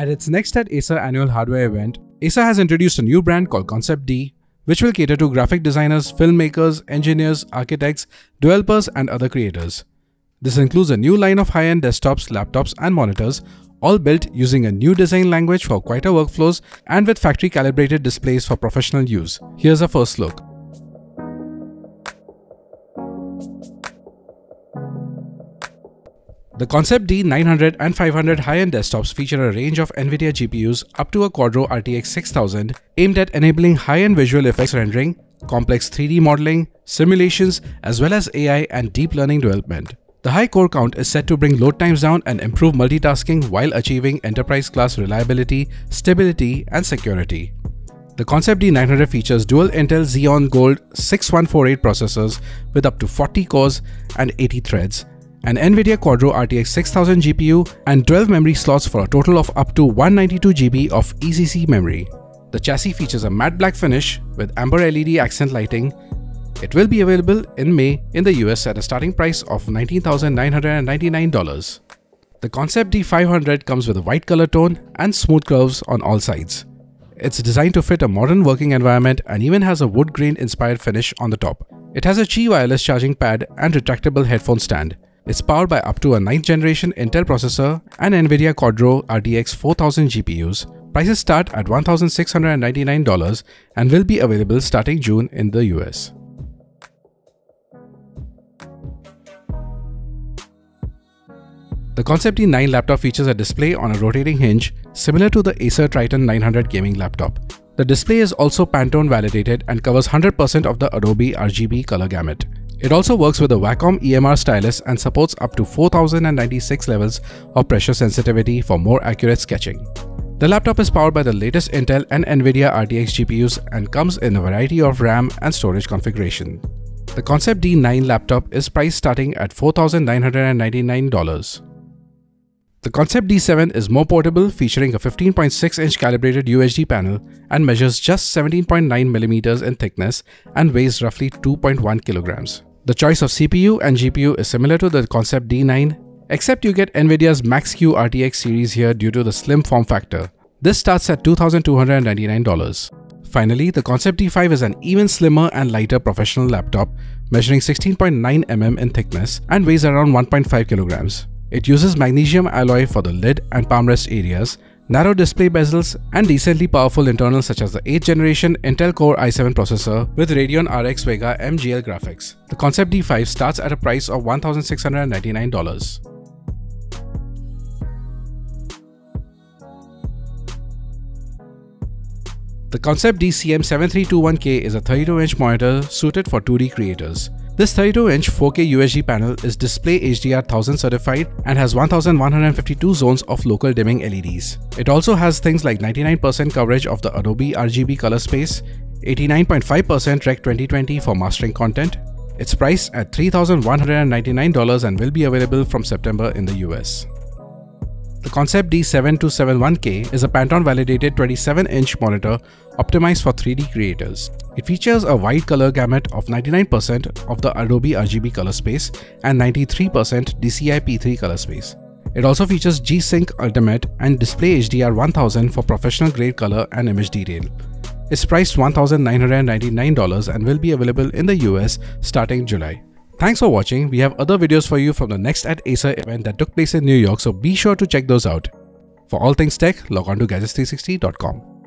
at its next at Acer annual hardware event, Acer has introduced a new brand called ConceptD, which will cater to graphic designers, filmmakers, engineers, architects, developers, and other creators. This includes a new line of high-end desktops, laptops, and monitors, all built using a new design language for quieter workflows and with factory-calibrated displays for professional use. Here's a first look. The ConceptD 900 and 500 high-end desktops feature a range of Nvidia GPUs up to a Quadro RTX 6000 aimed at enabling high-end visual effects rendering, complex 3D modeling, simulations, as well as AI and deep learning development. The high core count is set to bring load times down and improve multitasking while achieving enterprise-class reliability, stability, and security. The ConceptD 900 features dual Intel Xeon Gold 6148 processors with up to 40 cores and 80 threads, an Nvidia Quadro RTX 6000 GPU, and 12 memory slots for a total of up to 192 GB of ECC memory. The chassis features a matte black finish with amber LED accent lighting. It will be available in May in the US at a starting price of $19,999. The ConceptD 500 comes with a white color tone and smooth curves on all sides. It's designed to fit a modern working environment and even has a wood-grain inspired finish on the top. It has a Qi wireless charging pad and retractable headphone stand. It's powered by up to a 9th generation Intel processor and Nvidia Quadro RTX 4000 GPUs. Prices start at $1,699 and will be available starting June in the US. The ConceptD 9 laptop features a display on a rotating hinge similar to the Acer Triton 900 gaming laptop. The display is also Pantone validated and covers 100% of the Adobe RGB color gamut. It also works with a Wacom EMR stylus and supports up to 4096 levels of pressure sensitivity for more accurate sketching. The laptop is powered by the latest Intel and Nvidia RTX GPUs and comes in a variety of RAM and storage configuration. The ConceptD 9 laptop is priced starting at $4,999. The ConceptD 7 is more portable, featuring a 15.6-inch calibrated UHD panel and measures just 17.9mm in thickness and weighs roughly 2.1 kg. The choice of CPU and GPU is similar to the ConceptD 9, except you get Nvidia's Max-Q RTX series here due to the slim form factor. This starts at $2,299. Finally, the ConceptD 5 is an even slimmer and lighter professional laptop, measuring 16.9mm in thickness and weighs around 1.5 kg. It uses magnesium alloy for the lid and palm rest areas, narrow display bezels, and decently powerful internals such as the 8th generation Intel Core i7 processor with Radeon RX Vega MGL graphics. The ConceptD 5 starts at a price of $1,699. The ConceptD CM7321K is a 32-inch monitor suited for 2D creators. This 32-inch 4K UHD panel is DisplayHDR 1000 certified and has 1152 zones of local dimming LEDs. It also has things like 99% coverage of the Adobe RGB color space, 89.5% Rec 2020 for mastering content. It's priced at $3,199 and will be available from September in the US. The ConceptD 7271K is a Pantone validated 27-inch monitor optimized for 3D creators. It features a wide color gamut of 99% of the Adobe RGB color space and 93% DCI-P3 color space. It also features G-Sync Ultimate and DisplayHDR 1000 for professional grade color and image detail. It's priced $1,999 and will be available in the US starting July. Thanks for watching. We have other videos for you from the Next at Acer event that took place in New York, so be sure to check those out. For all things tech, log on to gadgets360.com.